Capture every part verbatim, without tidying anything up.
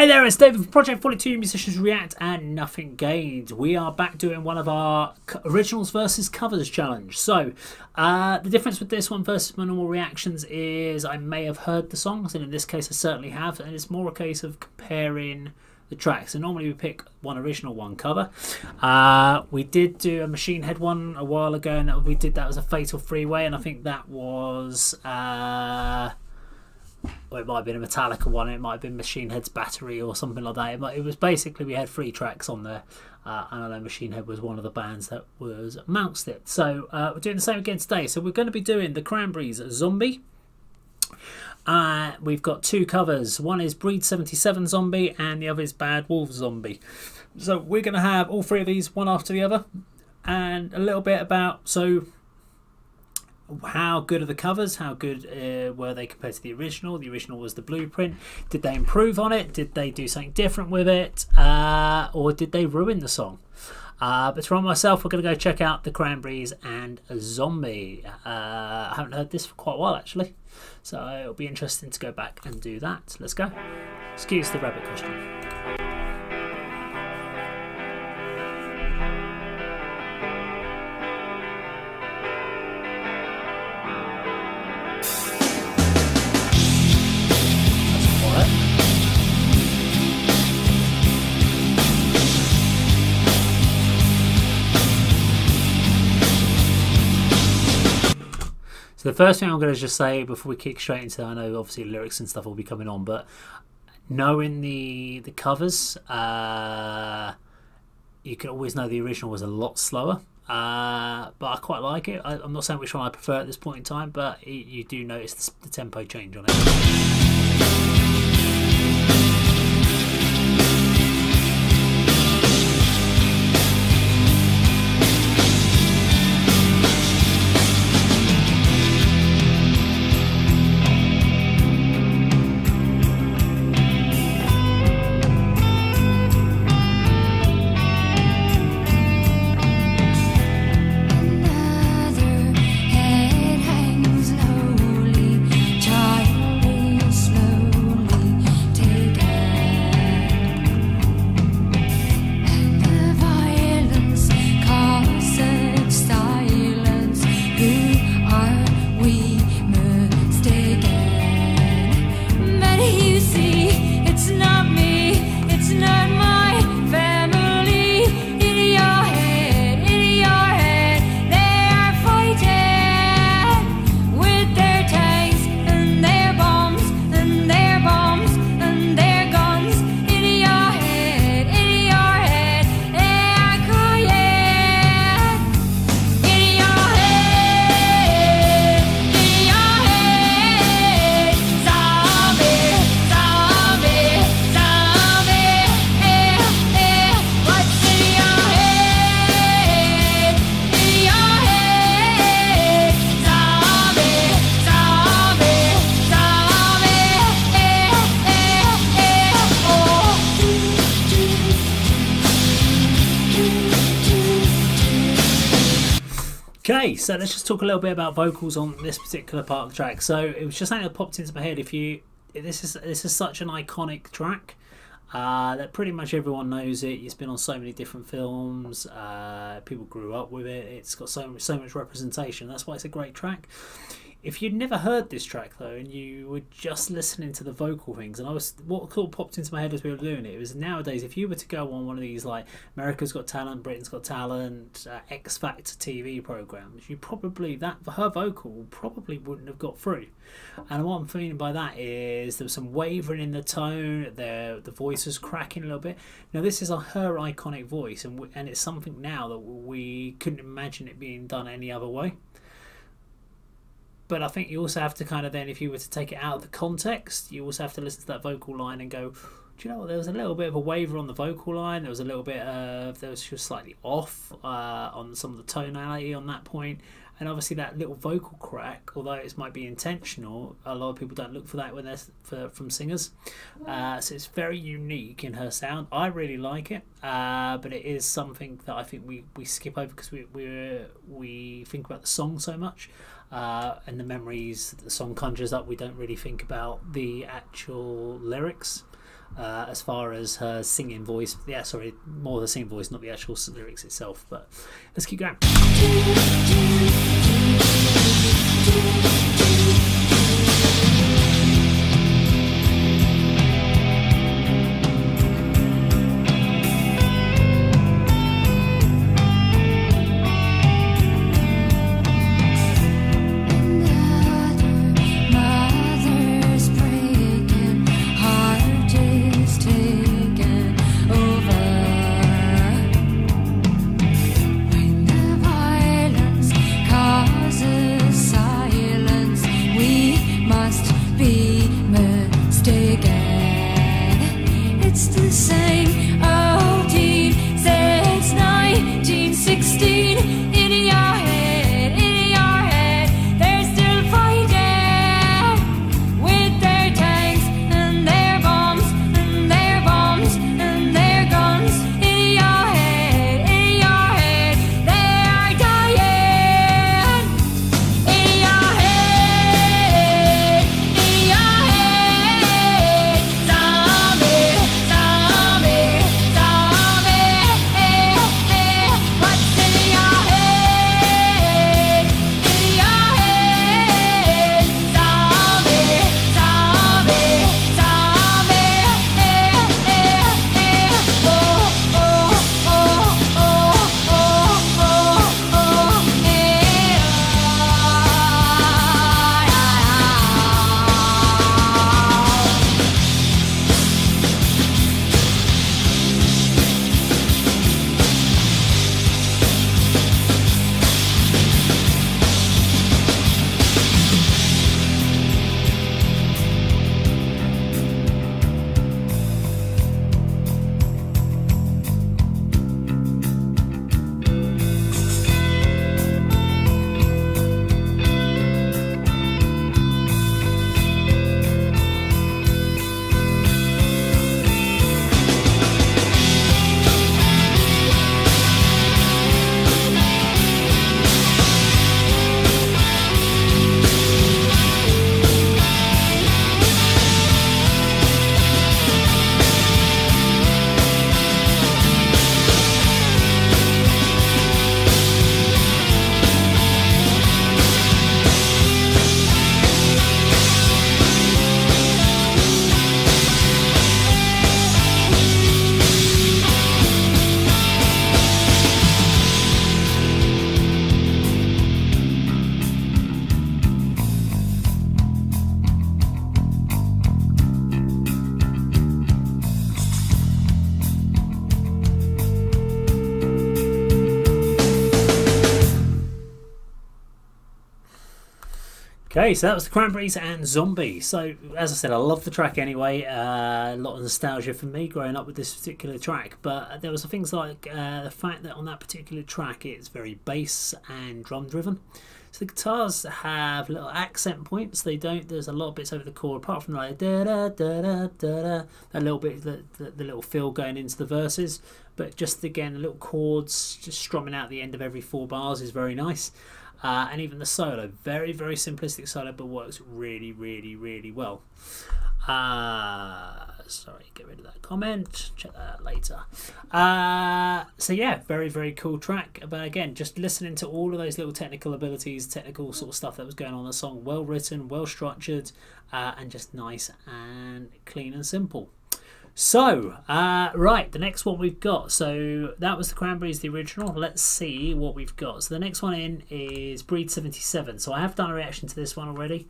Hey there, it's David from Project forty-two Musicians React and Nothing Gained. We are back doing one of our originals versus covers challenge. So uh, the difference with this one versus my normal reactions is I may have heard the songs, and in this case I certainly have, and it's more a case of comparing the tracks. So normally we pick one original, one cover. Uh, we did do a Machine Head one a while ago, and we did that as a Fatal Freeway, and I think that was... Uh, Or it might have been a Metallica one, it might have been Machine Head's Battery or something like that. It, might, it was basically, we had three tracks on there, uh, and I know Machine Head was one of the bands that was amongst it. So uh, we're doing the same again today. So we're going to be doing the Cranberries' Zombie. Uh, we've got two covers. One is Breed seventy-seven Zombie and the other is Bad Wolves Zombie. So we're going to have all three of these one after the other, and a little bit about... so. How good are the covers? How good uh, were they compared to the original? The original was the blueprint. Did they improve on it? Did they do something different with it? Uh, or did they ruin the song? Uh, but from myself, we're going to go check out the Cranberries and Zombie. Uh, I haven't heard this for quite a while, actually. So it'll be interesting to go back and do that. Let's go. Excuse the rabbit question. So the first thing I'm going to just say before we kick straight into, I know obviously lyrics and stuff will be coming on, but knowing the the covers, uh, you can always know the original was a lot slower. Uh, but I quite like it. I, I'm not saying which one I prefer at this point in time, but it, you do notice the, the tempo change on it. Okay, so let's just talk a little bit about vocals on this particular part of the track. So it was just something that popped into my head. If you, this is this is such an iconic track uh, that pretty much everyone knows it. It's been on so many different films. Uh, people grew up with it. It's got so so much representation. That's why it's a great track. If you'd never heard this track though, and you were just listening to the vocal things, and I was, what sort of popped into my head as we were doing it, it was nowadays, if you were to go on one of these like America's Got Talent, Britain's Got Talent, uh, X Factor T V programs, you probably, that her vocal probably wouldn't have got through. And what I'm feeling by that is there was some wavering in the tone, the the voice was cracking a little bit. Now this is a, her iconic voice, and we, and it's something now that we couldn't imagine it being done any other way. But I think you also have to kind of then, if you were to take it out of the context, you also have to listen to that vocal line and go, do you know what, there was a little bit of a waver on the vocal line, there was a little bit of, there was just slightly off uh, on some of the tonality on that point. And obviously that little vocal crack, although it might be intentional, a lot of people don't look for that when they're for, from singers. Uh, so it's very unique in her sound. I really like it, uh, but it is something that I think we, we skip over because we, we we think about the song so much, uh, and the memories that the song conjures up. We don't really think about the actual lyrics. uh, as far as her singing voice. Yeah, sorry, more her singing voice, not the actual lyrics itself. But let's keep going. Okay, so that was the Cranberries and Zombie. So, as I said, I love the track anyway. Uh, a lot of nostalgia for me growing up with this particular track. But there was things like uh, the fact that on that particular track it's very bass and drum driven. So the guitars have little accent points. They don't. There's a lot of bits over the chord, apart from like da da da da da da. That little bit, the, the, the little fill going into the verses. But just again, the little chords just strumming out the end of every four bars is very nice. Uh, and even the solo, very very simplistic solo, but works really really really well. Uh, sorry, get rid of that comment, check that out later. Uh, so yeah, very very cool track. But again, just listening to all of those little technical abilities, technical sort of stuff that was going on in the song, well written, well structured, uh, and just nice and clean and simple. So, uh, right, the next one we've got. So that was the Cranberries, the original. Let's see what we've got. So the next one in is Breed seventy-seven. So I have done a reaction to this one already.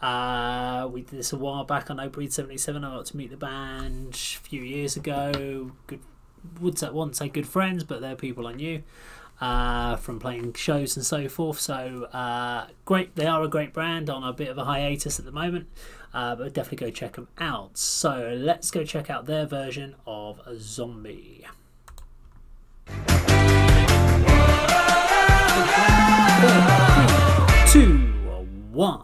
Uh, we did this a while back. I know Breed seventy-seven. I got to meet the band a few years ago. Good, would say, wouldn't say good friends, but they're people I knew uh, from playing shows and so forth. So uh, great. They are a great brand, on a bit of a hiatus at the moment. Uh, but definitely go check them out. So let's go check out their version of a Zombie. Three, two, one.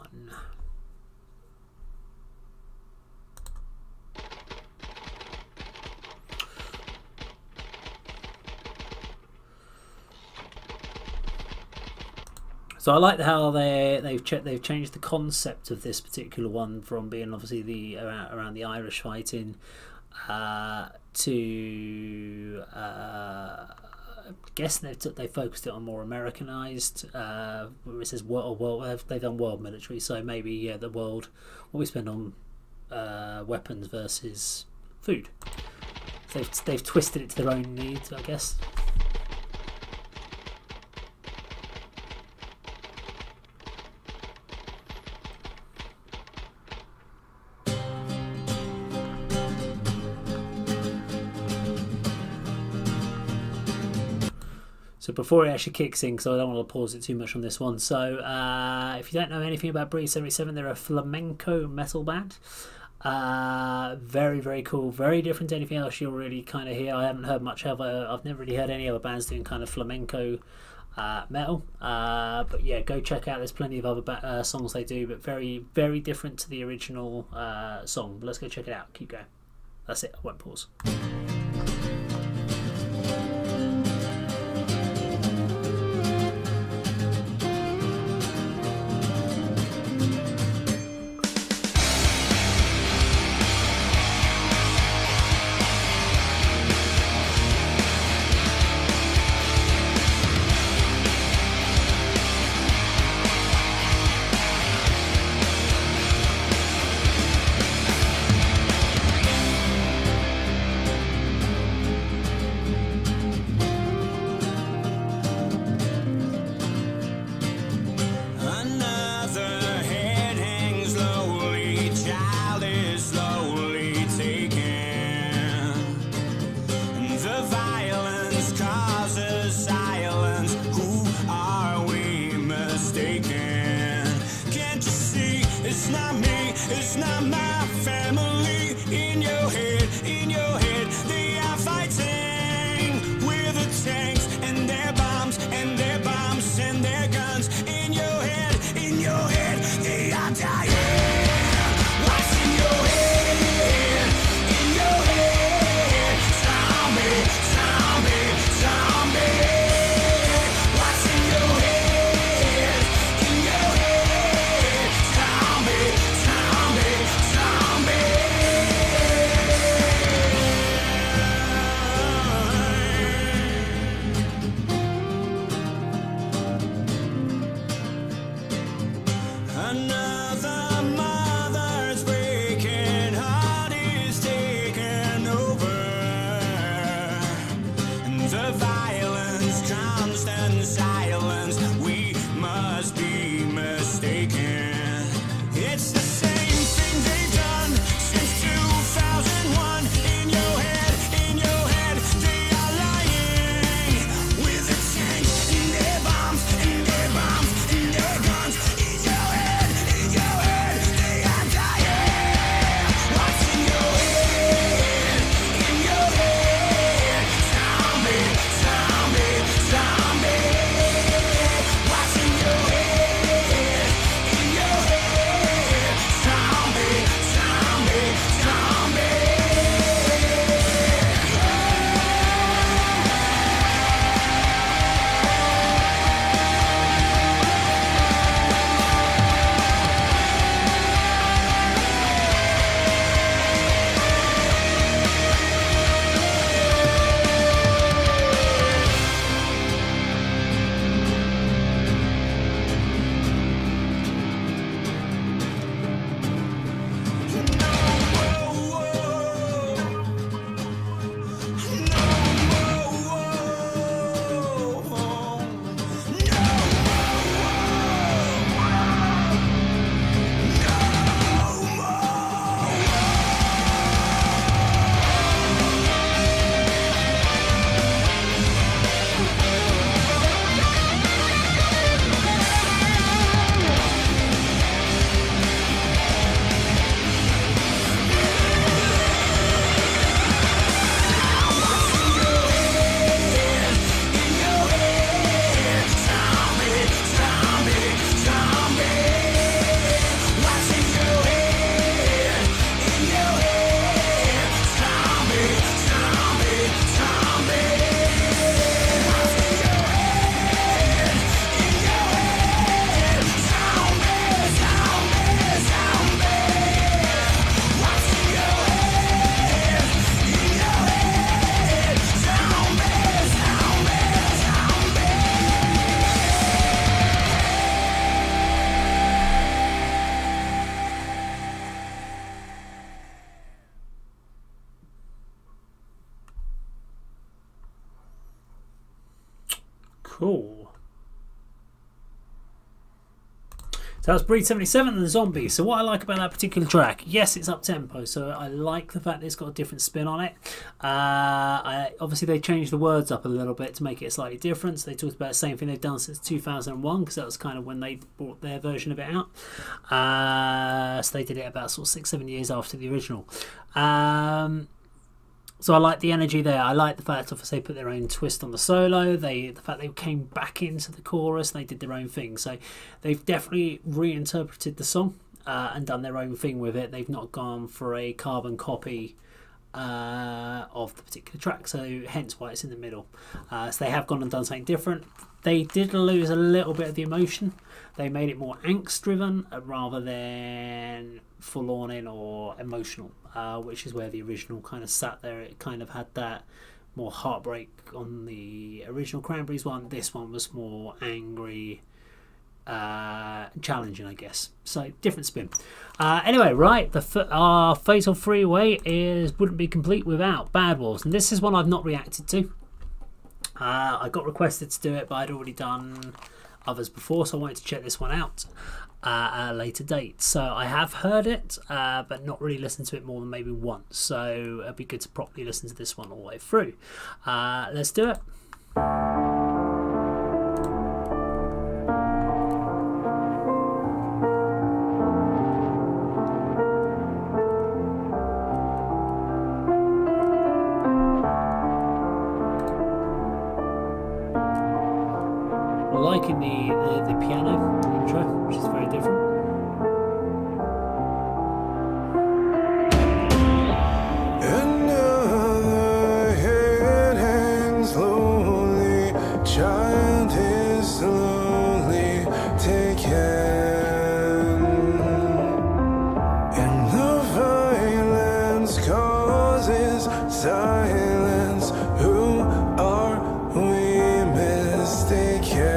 So I like how they they've ch they've changed the concept of this particular one from being obviously the around, around the Irish fighting uh, to uh, I guess they they focused it on more Americanized. Uh, it says world, world they've done world military, so maybe yeah, the world what we spend on uh, weapons versus food. So they've they've twisted it to their own needs, I guess. So before it actually kicks in, because I don't want to pause it too much on this one. So uh, if you don't know anything about Breed seventy-seven, they're a flamenco metal band. Uh, very, very cool. Very different to anything else you'll really kind of hear. I haven't heard much other. I've never really heard any other bands doing kind of flamenco uh, metal. Uh, but yeah, go check out. There's plenty of other ba uh, songs they do, but very, very different to the original uh, song. But let's go check it out. Keep going. That's it. I won't pause. Cool. So that's Breed seventy-seven and the Zombie. So what I like about that particular track, yes, it's up tempo, so I like the fact that it's got a different spin on it. Uh, I, obviously, they changed the words up a little bit to make it slightly different. So they talked about the same thing they've done since two thousand one, because that was kind of when they brought their version of it out. Uh, so they did it about sort of six, seven years after the original. Um, So I like the energy there. I like the fact, obviously, they put their own twist on the solo. They, the fact they came back into the chorus, and they did their own thing. So they've definitely reinterpreted the song uh, and done their own thing with it. They've not gone for a carbon copy uh, of the particular track. So hence why it's in the middle. Uh, so they have gone and done something different. They did lose a little bit of the emotion. They made it more angst-driven rather than forlorn in or emotional, uh, which is where the original kind of sat there. It kind of had that more heartbreak on the original Cranberries one. This one was more angry, uh, challenging, I guess. So different spin. Uh, anyway, right, the our Fatal Freeway is wouldn't be complete without Bad Wolves, and this is one I've not reacted to. Uh, I got requested to do it, but I'd already done others before, so I wanted to check this one out uh, at a later date. So I have heard it, uh, but not really listened to it more than maybe once. So it'd be good to properly listen to this one all the way through. Uh, let's do it. Liking the, the, the piano intro, which is very different. Another head hangs slowly, child is slowly taken, and the violence causes silence. Who are we mistaken?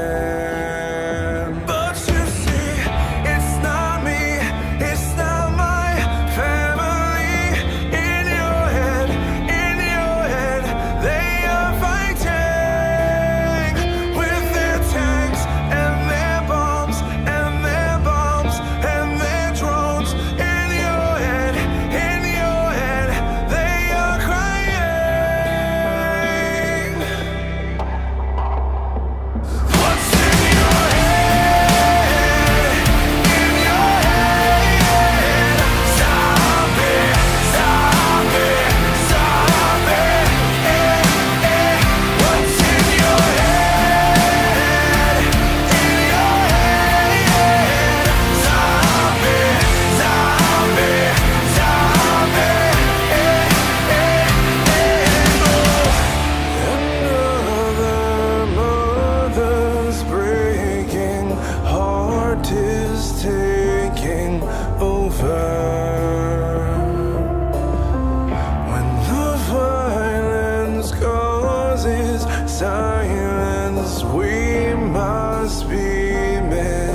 Silence, we must be mistaken.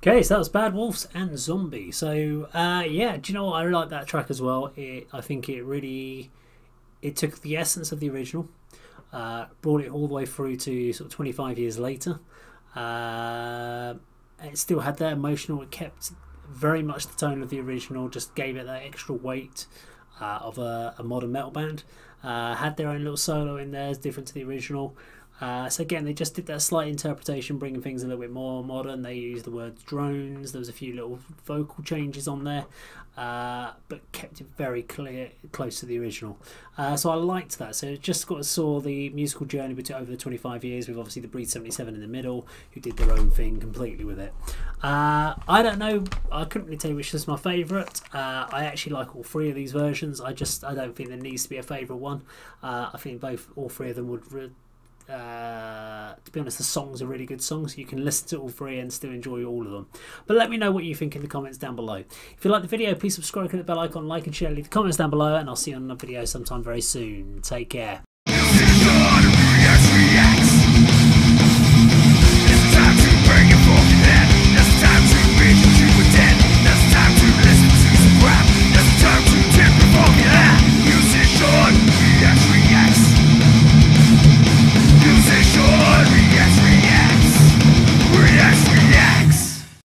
Okay, so that was Bad Wolves and Zombie. So uh, yeah, do you know what? I really like that track as well. It, I think it really, it took the essence of the original, uh, brought it all the way through to sort of twenty-five years later. Uh, it still had that emotional, it kept very much the tone of the original, just gave it that extra weight uh, of a, a modern metal band. Uh, had their own little solo in there, different to the original. Uh, so again, they just did that slight interpretation, bringing things a little bit more modern. They used the word drones. There was a few little vocal changes on there, uh, but kept it very clear, close to the original. Uh, so I liked that. So it just got saw the musical journey between over the twenty-five years, with obviously the Breed seventy-seven in the middle, who did their own thing completely with it. Uh, I don't know. I couldn't really tell you which is my favourite. Uh, I actually like all three of these versions. I just I don't think there needs to be a favourite one. Uh, I think both all three of them would. Re Uh, to be honest, the songs are really good songs. You can listen to all three and still enjoy all of them. But let me know what you think in the comments down below. If you like the video, please subscribe, click the bell icon, like and share, leave the comments down below, and I'll see you on another video sometime very soon. Take care.